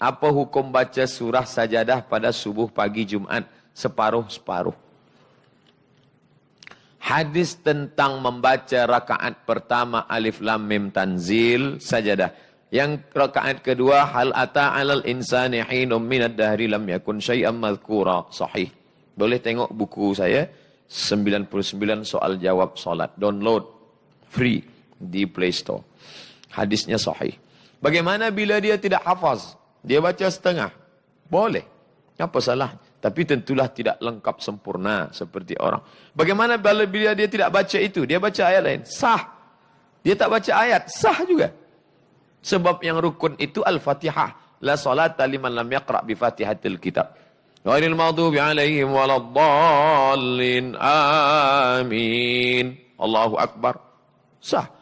apa hukum baca surah Sajadah pada subuh pagi Jumat? Separuh-separuh. Hadis tentang membaca rakaat pertama Alif Lam Mim Tanzil Sajadah. Yang rakaat kedua Hal ata'al insani hinum min adhari lam yakun syai'am madkura. Sahih. Boleh tengok buku saya 99 soal jawab salat. Download free di Play Store. Hadisnya sahih. Bagaimana bila dia tidak hafaz? Dia baca setengah. Boleh. Apa salahnya? Tapi tentulah tidak lengkap sempurna seperti orang. Bagaimana bila dia tidak baca itu? Dia baca ayat lain. Sah. Dia tak baca ayat. Sah juga. Sebab yang rukun itu Al-Fatihah. La-salata liman lam yaqra' bi fatihatil kitab. Wa'ilil madhubi alaihim waladallin. Amin. Allahu Akbar. Sah.